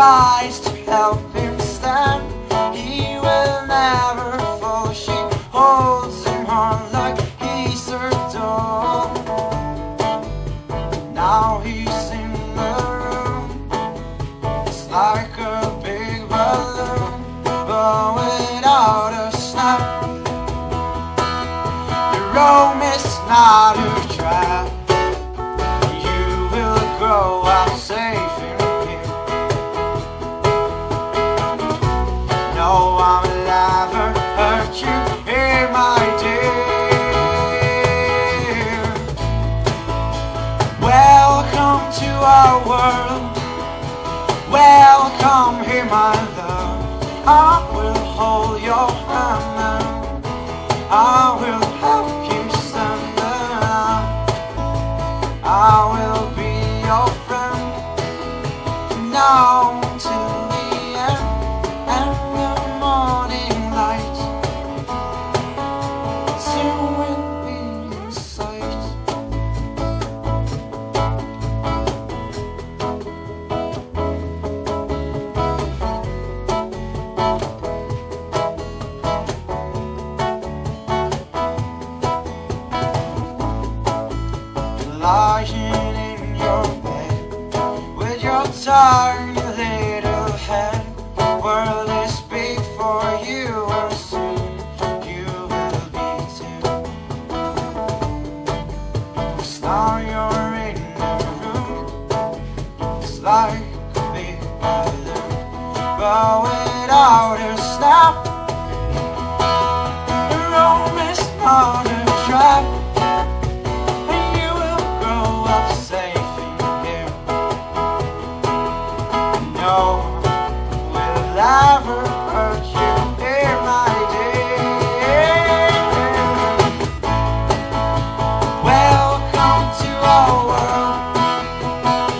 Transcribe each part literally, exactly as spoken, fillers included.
tries to help him stand, he will never fall. She holds him hard like he's her dog. Now he's in the room, it's like a big balloon blowing out a snap. The room is not a trap. Grow up safe in here. No one will ever hurt you here, my dear. Welcome to our world. Welcome here, my love. I will hold your hand now. I will help you stand up. I will be your friend from now until the end and the morning light. Soon we'll be in sight. Lying in your turn your little head, the world is big for you, and soon you will be too. It's now you're in the room, it's like a big balloon blowing out a snap. The room is not a trap, and you will grow up safe. Never hurt you here, my dear. Welcome to our world.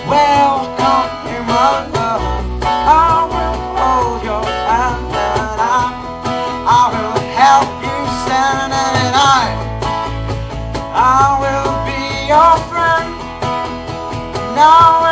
Welcome here, my love. I will hold your hand and I, I will help you stand and I, I will be your friend. Now.